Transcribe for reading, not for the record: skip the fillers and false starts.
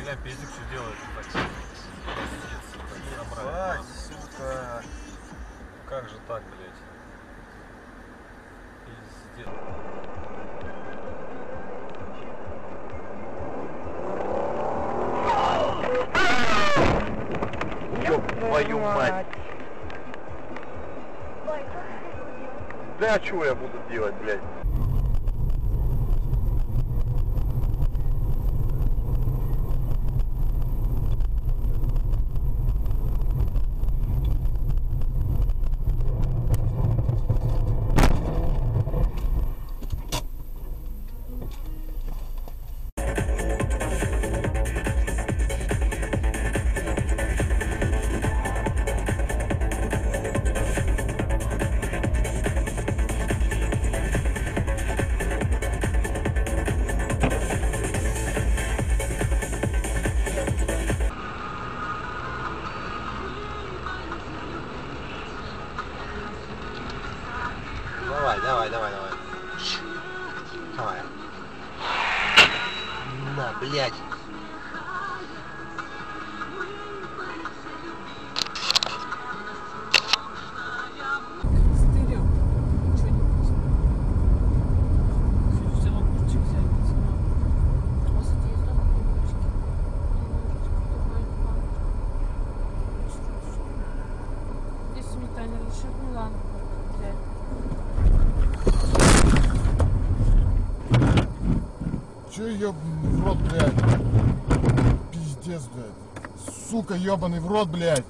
Глянь, пиздюк что делает. Ебать, сука. Как же так, блядь? Пиздец. Твою мать. Да, чего я буду делать, блядь? Давай. Давай. На, блядь. Че ебаный в рот, блядь? Пиздец, блядь. Сука, ебаный в рот, блядь.